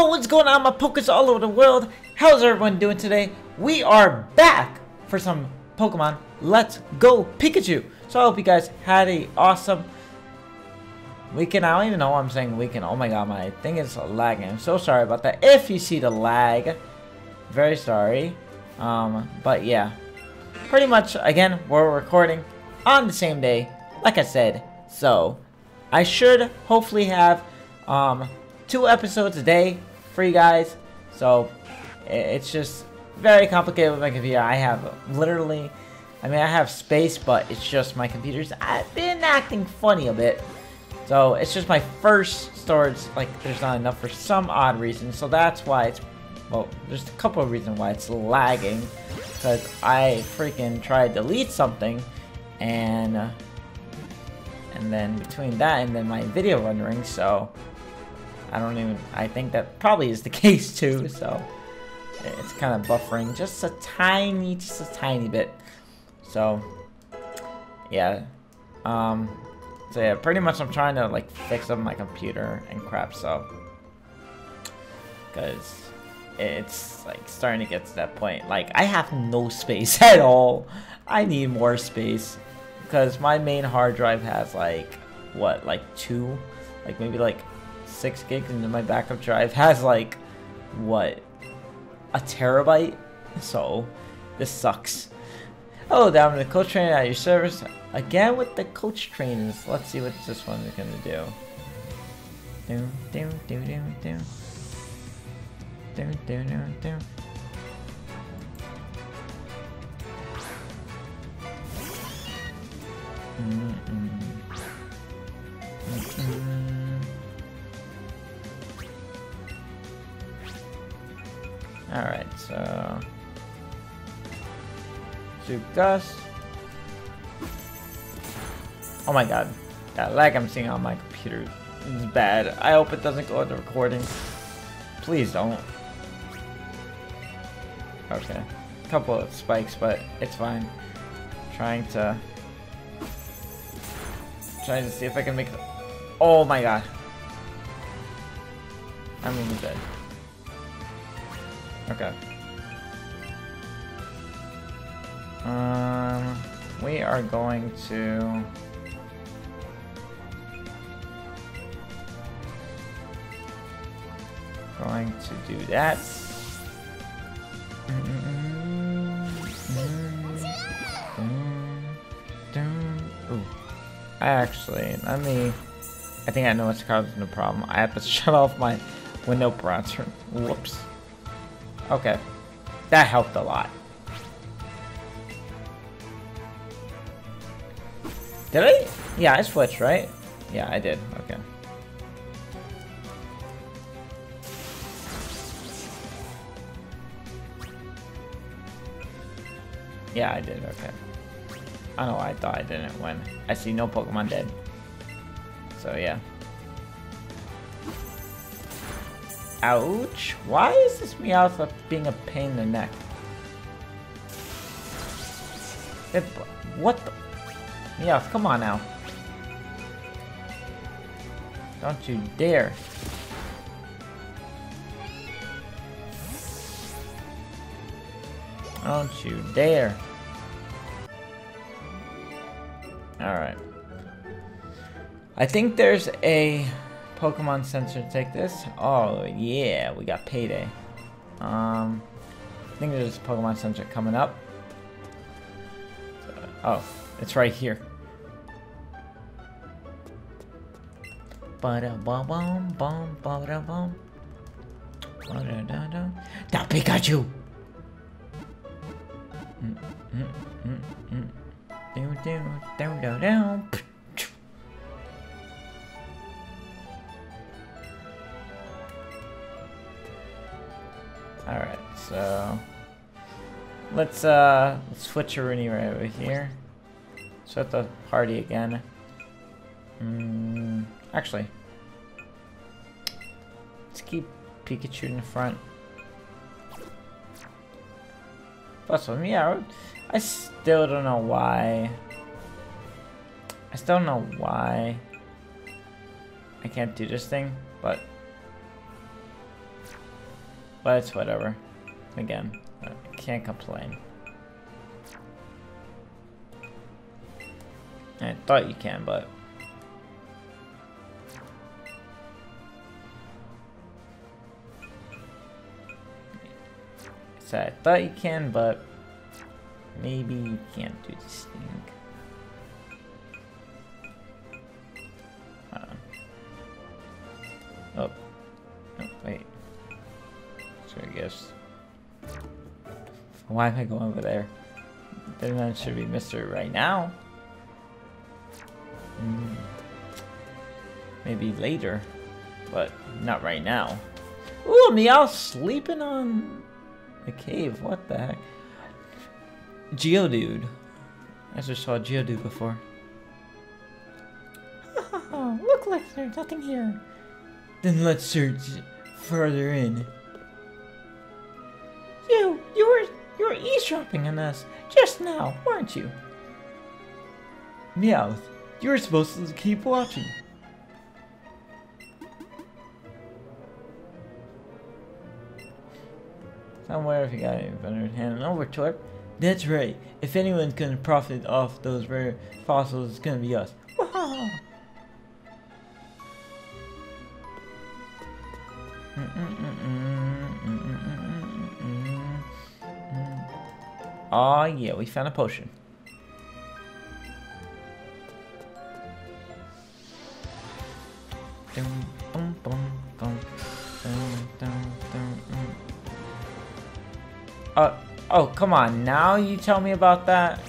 Yo, what's going on, my Pokers all over the world? How's everyone doing today? We are back for some Pokemon Let's Go Pikachu. So I hope you guys had a awesome weekend. I don't even know why I'm saying weekend. Oh my god, my thing is lagging. I'm so sorry about that. If you see the lag, very sorry. But yeah, pretty much again, we're recording on the same day, like I said. So I should hopefully have two episodes a day for you guys. So it's just very complicated with my computer. I have literally, I mean, I have space, but it's just my computer's been acting funny a bit. So it's just my first storage, like there's not enough for some odd reason. So that's why it's, well, there's a couple of reasons why it's lagging, because I freaking tried to delete something and then between that and then my video rendering, so I don't even, I think that probably is the case too, so it's kind of buffering just a tiny bit. So yeah, so yeah, pretty much I'm trying to like fix up my computer and crap, so because it's like starting to get to that point, like I have no space at all. I need more space because my main hard drive has like what, like two, like maybe like 6 gigs, and then my backup drive has like what, a terabyte. So this sucks. Oh, down with the coach train at your service again with the coach trains. Let's see what this one is gonna do. Alright, so Soup Dust. Oh my god, that lag I'm seeing on my computer is bad. I hope it doesn't go into recording. Please don't. Okay, a couple of spikes, but it's fine. I'm trying to see if I can make the, oh my god, I'm gonna be dead. Okay. We are going to, do that. Ooh. I think I know what's causing the problem. I have to shut off my window browser. Whoops. Okay, that helped a lot. Did I? Yeah, I switched, right? Yeah, I did. Okay. Yeah, I did. Okay. I know, I thought I didn't win. I see no Pokemon dead. So, yeah. Ouch! Why is this Meowth being a pain in the neck? It, what the? Meowth, come on now. Don't you dare. Don't you dare. Alright. I think there's a Pokemon sensor to take this. Oh yeah, we got payday. I think there's a Pokemon sensor coming up. Oh, it's right here. That Pikachu. Alright, so let's switcheroony right over here. Set the party again. Actually, let's keep Pikachu in the front. Plus one, yeah. I still don't know why. I can't do this thing, but But it's whatever. Again, I can't complain. I thought you can, but... So I thought you can, but... Maybe you can't do this thing. Oh. Oh, wait. So I guess... Why am I going over there? Then that should be Mr. right now. Maybe later, but not right now. Ooh, Meow sleeping on the cave. What the heck? Geodude. I just saw Geodude before. Look like there's nothing here. Then let's search further in. You were eavesdropping on us just now, weren't you? Meowth, you were supposed to keep watching. Somewhere, if you got it, better hand it over to it. That's right. If anyone can profit off those rare fossils, it's gonna be us. Whoa. Oh yeah, we found a potion. Oh, come on, now you tell me about that?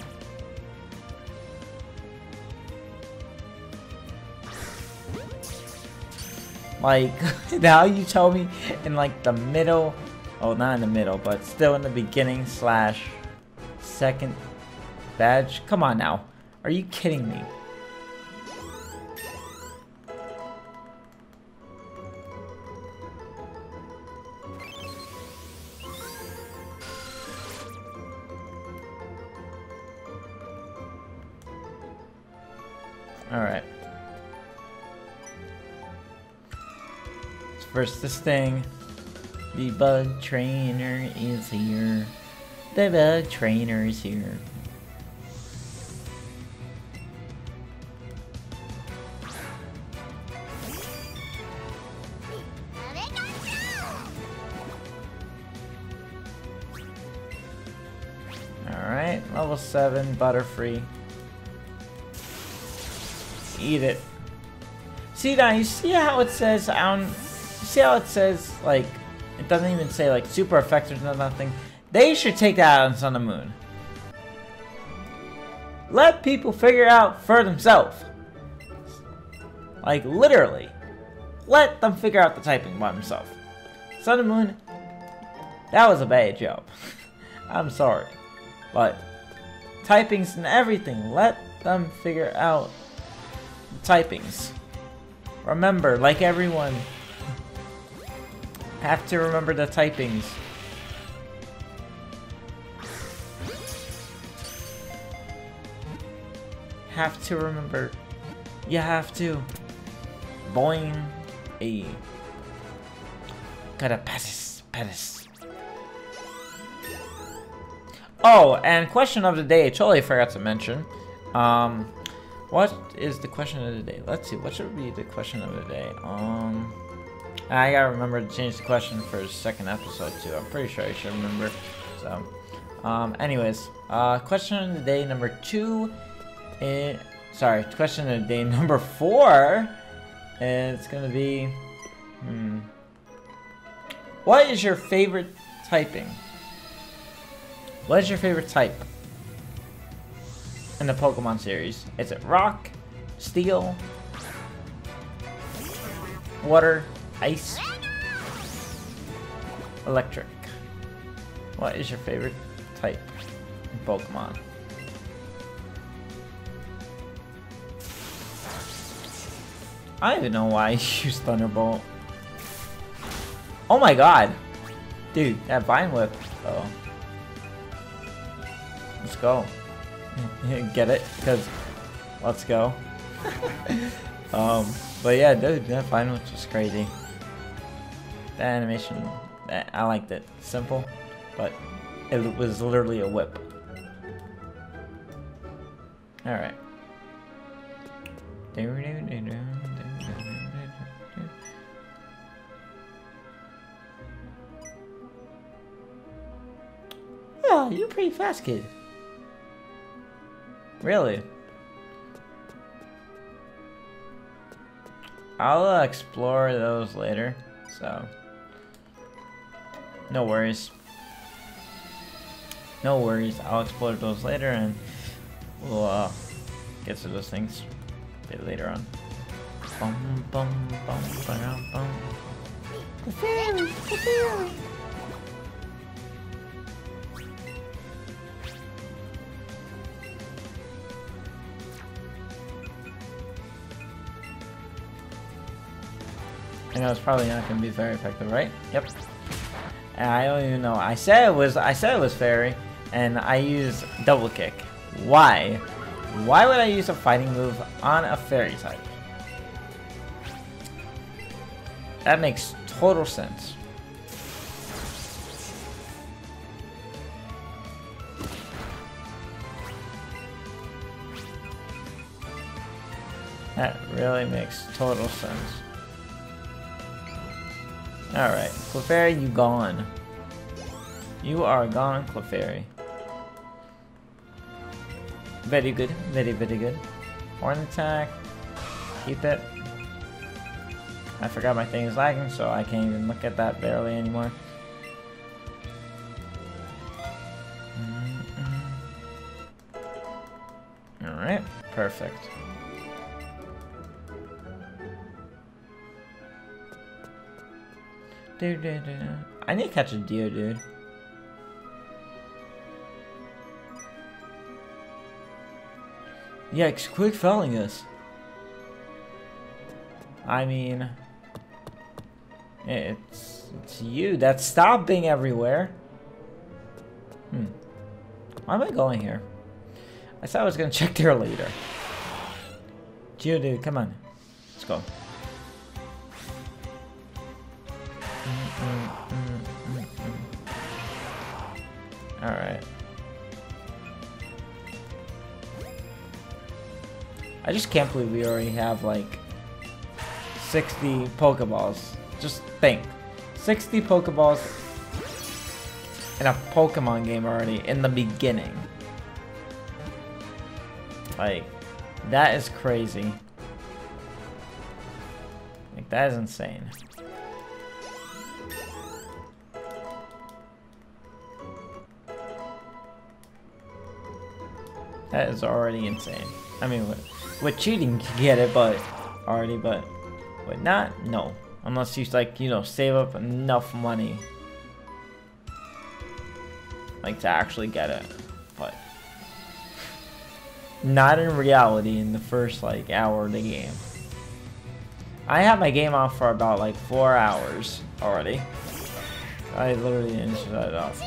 Like, now you tell me in like the middle, oh, not in the middle, but still in the beginning slash second badge? Come on now, are you kidding me? Alright. First, this thing. The bug trainer is here. The bug trainer is here. Alright, level 7, Butterfree. Eat it. See now, you see how it says like it doesn't even say like super effective or nothing. They should take that out on Sun and Moon. Let people figure out for themselves. Like literally. Let them figure out the typing by themselves. Sun and Moon, that was a bad job. I'm sorry. But typings and everything, let them figure out typings. Remember, like everyone, have to remember the typings. Have to remember. You have to. Boing. A. Gotta pass this. Oh, and question of the day. I totally forgot to mention. What is the question of the day? Let's see, what should be the question of the day? I gotta remember to change the question for the second episode too. I'm pretty sure I should remember. So, anyways, question of the day number 2 is, sorry, question of the day number 4 is gonna be, what is your favorite typing? What is your favorite type? In the Pokemon series. Is it rock, steel, water, ice, electric? What is your favorite type in Pokemon? I don't even know why I use Thunderbolt. Oh my god! Dude, that Vine Whip. Oh. Let's go. Get it? Because let's go. But yeah, dude, that final was just crazy. The animation I liked it. Simple, but it was literally a whip. Alright. Oh, you're pretty fast, kid. Really? I'll explore those later, so no worries. No worries, I'll explore those later and we'll get to those things a bit later on. Bum, bum, bum, bum, bum. The fairy! The fairy! I know it's probably not going to be very effective, right? Yep. And I don't even know. I said it was fairy, and I used double kick. Why? Why would I use a fighting move on a fairy type? That makes total sense. That really makes total sense. Alright, Clefairy, you gone. You are gone, Clefairy. Very good, very, very good. Horn attack. Keep it. I forgot my thing is lagging, so I can't even look at that barely anymore. Alright, perfect. I need to catch a deer, dude. Yikes, quick felling us. I mean, it's you that's stopping everywhere. Why am I going here? I thought I was gonna check there later. Geodude, come on. Let's go. Alright. I just can't believe we already have like 60 Pokeballs. Just think. 60 Pokeballs in a Pokemon game already in the beginning. Like, that is crazy. Like, that is insane. That is already insane. I mean, with cheating you get it, but with not, no. Unless you like, you know, save up enough money, like to actually get it, but not in reality in the first like hour of the game. I had my game off for about like 4 hours already. I literally didn't shut it off.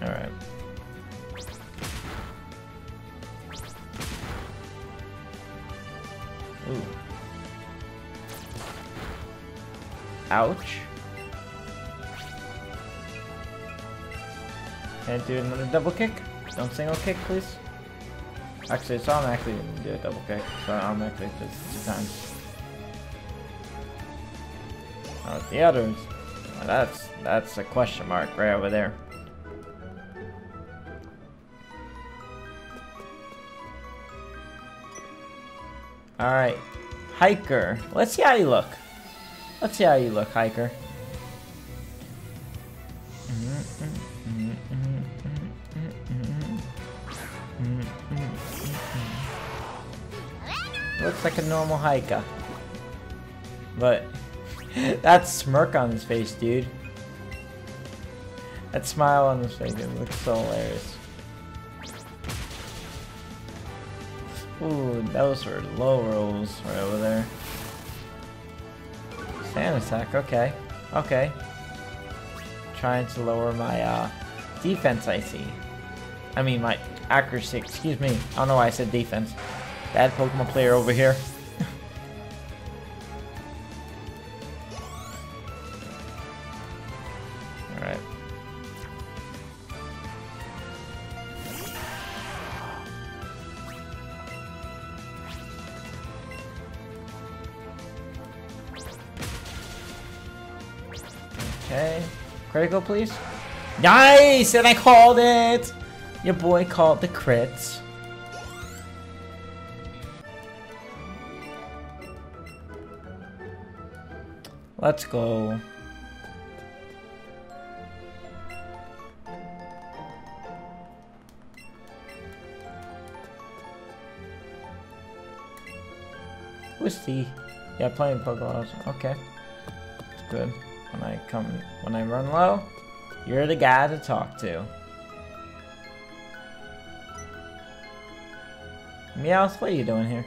Alright. Ooh. Ouch. Can't do another double kick. Don't single kick, please. Actually, so I'm actually gonna do a double kick. So I'm actually just 2 times. Oh, the others. Well, that's a question mark right over there. Alright, Hiker. Let's see how you look. Let's see how you look, Hiker. Looks like a normal Hiker. But, that smirk on his face, dude. That smile on his face, dude, looks so hilarious. Ooh, those were low rolls right over there. Stand attack, okay. Okay. Trying to lower my defense, I see. I mean, my accuracy, excuse me. I don't know why I said defense. Bad Pokemon player over here. Alright. Okay. Critical, please. Nice! And I called it! Your boy called the crits. Let's go. Who's the? Yeah, playing Pokemon. Okay, it's good. When I run low, you're the guy to talk to. Meowth, what are you doing here?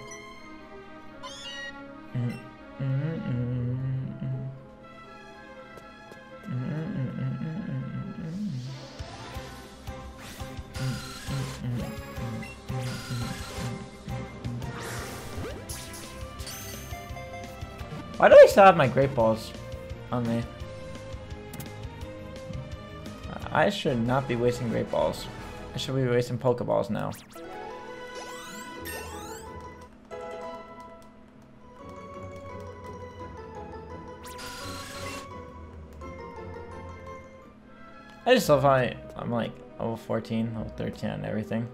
Why do I still have my Great Balls on me? I should not be wasting Great Balls. I should be wasting Pokeballs now. I just love how I'm like level 14, level 13 and everything.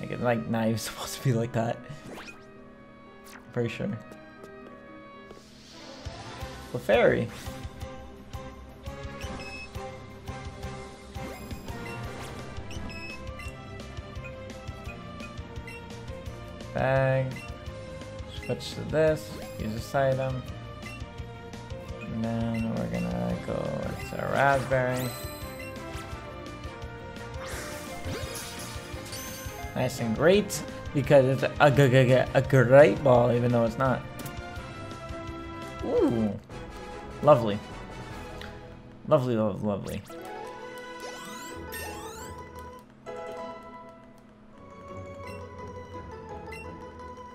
Like, it's like not even supposed to be like that. Pretty sure. Clefairy. Bag. Switch to this. Use this item. And then we're gonna go with our raspberry. Nice and great, because it's a great ball, even though it's not. Ooh. Lovely. Lovely, lovely, lovely.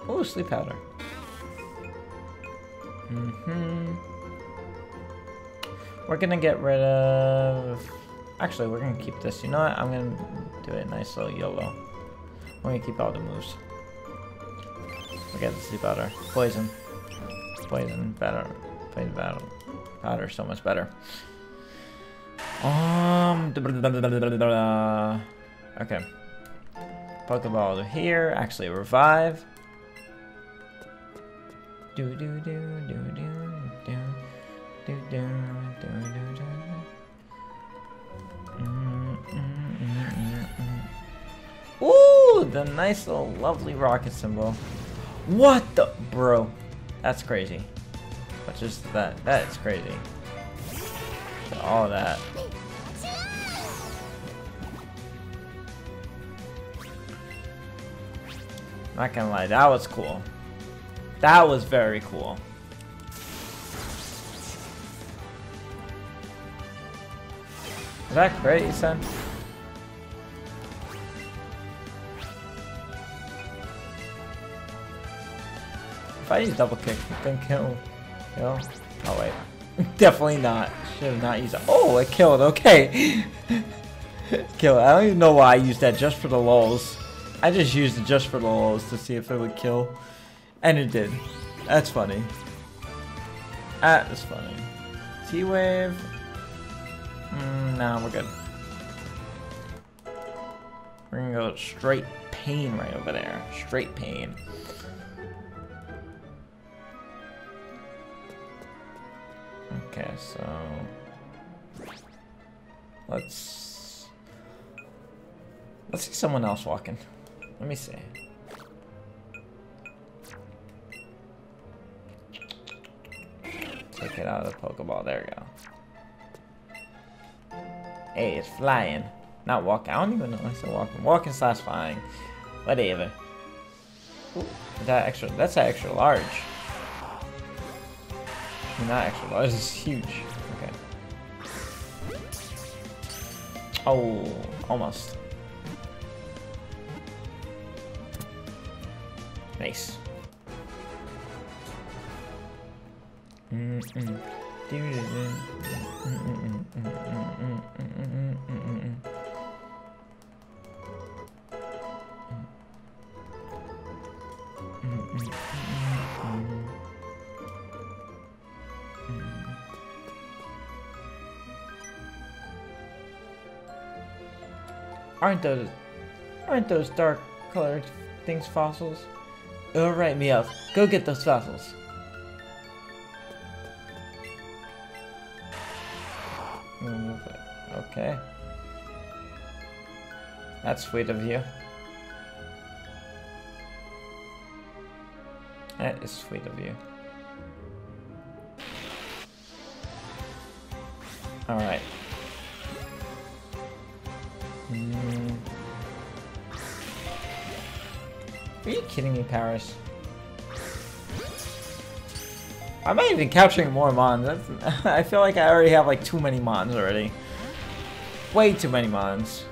Ooh, sleep powder. We're gonna get rid of... Actually, we're gonna keep this. You know what? I'm gonna do a nice little YOLO. We're gonna keep all the moves. We'll get the sleep powder. Poison. Poison. Better. Poison battle. Powder so much better. Okay. Pokeball over here. Actually, revive. Do do do do do do do do do do. Ooh, the nice little lovely rocket symbol. What the bro? That's crazy. But just that is crazy. So all that. Not gonna lie, that was cool. That was very cool. Is that great, you said? If I use double kick, then kill. Oh wait, definitely not. Should have not used it. Oh, it killed. Okay, kill. I don't even know why I used that just for the lulz. I just used it just for the lulz to see if it would kill. And it did. That's funny. That is funny. T-Wave. Nah, we're good. We're gonna go straight pain right over there. Straight pain. Okay, so... Let's see someone else walking. Let me see. Take it out of the Pokeball. There we go. Hey, it's flying. Not walking. I don't even know if it's walking. Walking/flying. Whatever. Ooh, that's an extra large. Not extra large, it's huge. Okay. Oh, almost. Nice. Aren't those dark colored things fossils? It'll write me up. Go get those fossils. Okay. That's sweet of you. That is sweet of you. Alright. Are you kidding me, Paris? I'm not even capturing more mons. That's, I feel like I already have like too many mons already. Way too many mons.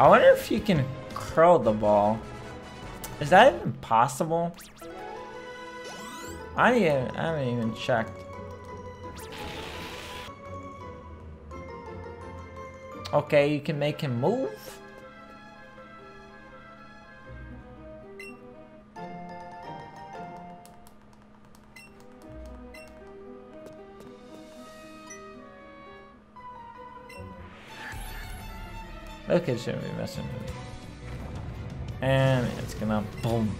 I wonder if you can curl the ball. Is that even possible? I haven't even checked. Okay, you can make him move. Okay, shouldn't be messing with it. And it's gonna boom.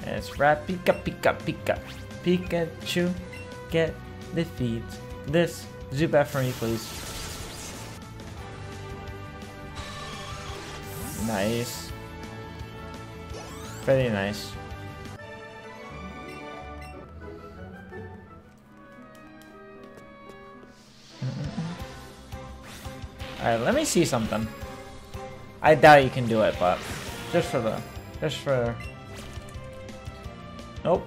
That's right, Pikachu. Pikachu, get the feed. This Zubat for me, please. Nice. Very nice. Alright, let me see something. I doubt you can do it, but just for nope.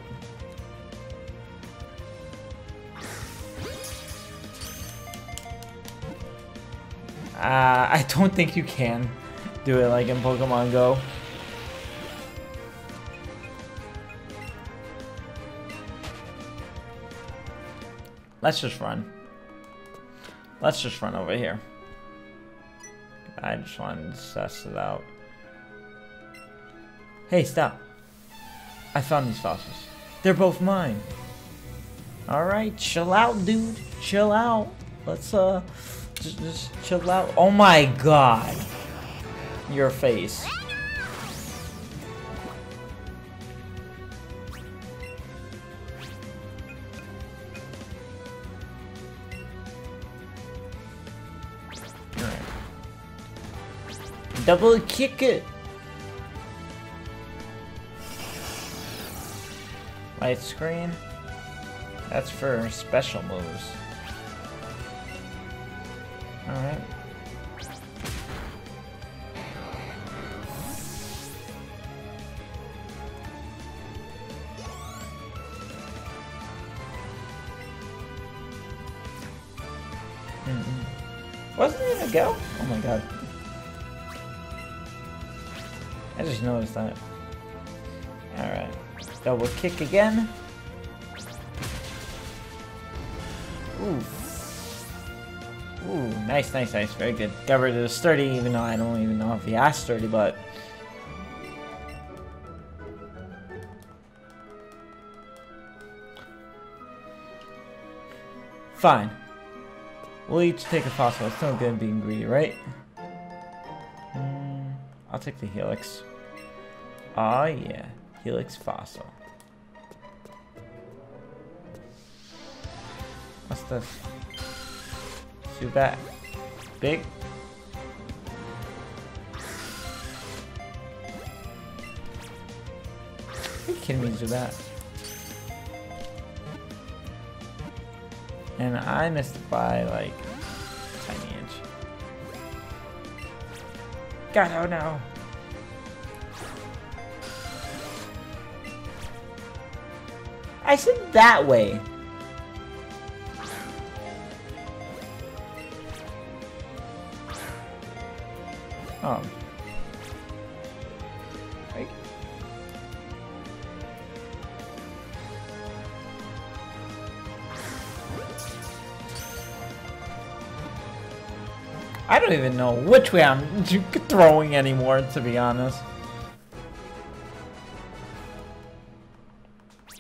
I don't think you can do it like in Pokemon Go. Let's just run. Let's just run over here. I just wanted to suss it out. Hey, stop. I found these fossils. They're both mine. Alright, chill out, dude. Chill out. Let's, just chill out. Oh my god. Your face. Double kick it. Light screen. That's for special moves. Alright. Wasn't it a go? Oh my god. I just noticed that. Alright. Double kick again. Ooh. Ooh, nice, nice, nice. Very good. Got rid of the sturdy, even though I don't even know if he has sturdy, but... Fine. We'll each take a fossil. It's no good being greedy, right? I'll take the Helix. Oh yeah, Helix fossil. What's this? Zubat. Big. Are you kidding me, Zubat? And I missed by like a tiny inch. God, oh no. I said that way. Oh. Right. I don't even know which way I'm throwing anymore, to be honest.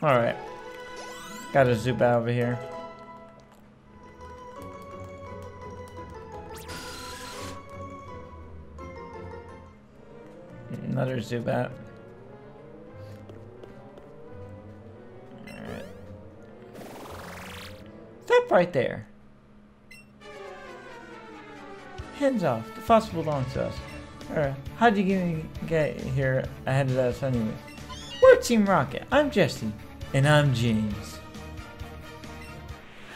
Alright. Got a Zubat over here. Another Zubat. Alright. Stop right there. Hands off. The fossil belongs to us. Alright. How'd you get here ahead of us anyway? We're Team Rocket. I'm Jesse. And I'm James.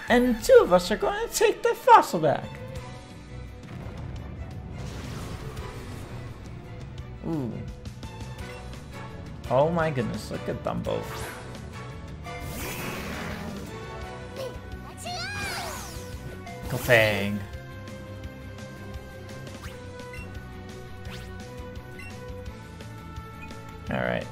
And the two of us are going to take the fossil back. Ooh. Oh my goodness, look at them both. Ka-fang. Alright.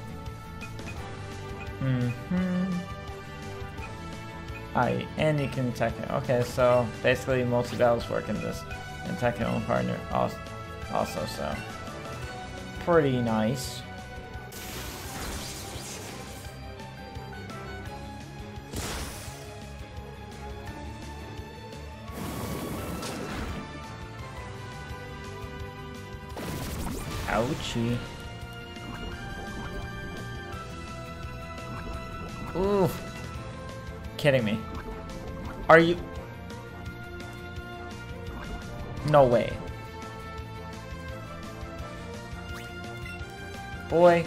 Alright, and you can attack it. Okay, so basically multi battles work in this. Attack your own partner also, so. Pretty nice. Ouchie. Ooh. Kidding me. Are you? No way. Boy.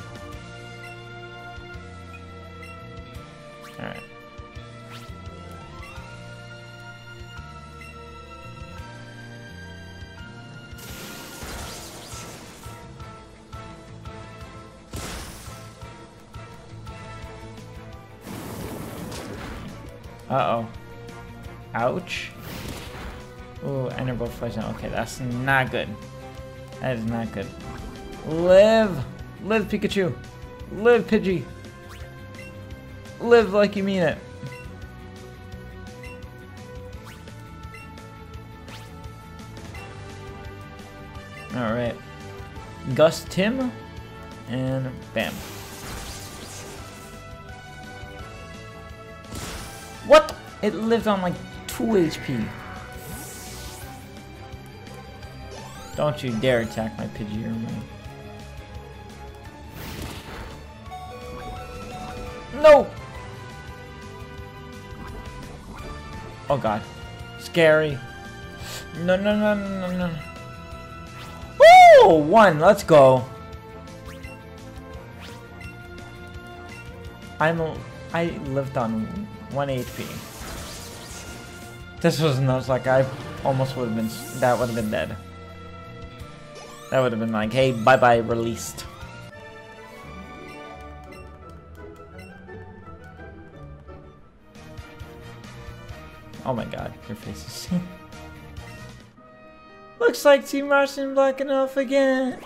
Alright. Uh-oh. Ouch. Ooh, and they're both flies now. Okay, that's not good. That is not good. Live! Live, Pikachu! Live, Pidgey! Live like you mean it! Alright. Gust him, and bam. What? It lived on like 2 HP. Don't you dare attack my Pidgey or me. No! Oh god. Scary. No, no, no, no, no, no. Woo! One, let's go. I lived on 1 HP. This was nuts, like I almost would have been, that would have been dead. That would have been like, hey, bye-bye, released. Oh my god, your face is seen. Looks like Team Rocket's blocking off again.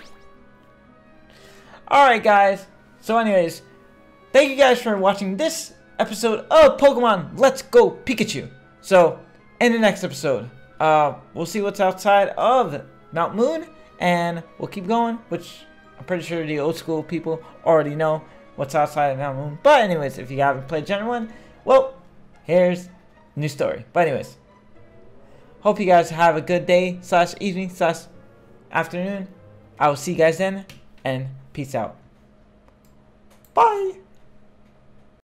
Alright guys, so anyways, thank you guys for watching this episode of Pokemon Let's Go Pikachu. So, in the next episode, we'll see what's outside of Mount Moon, and we'll keep going, which I'm pretty sure the old school people already know what's outside of Mount Moon. But anyways, if you haven't played Gen 1, well, here's new story. But anyways, hope you guys have a good day / evening / afternoon. I will see you guys then, and peace out. Bye.